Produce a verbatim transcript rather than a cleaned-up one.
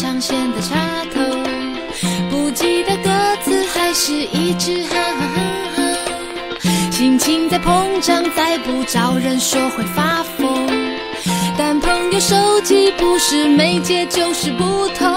上线的插头，不记得歌词，还是一直哈哈哈哈。心情在膨胀，再不找人说会发疯。但朋友手机不是没接就是不通。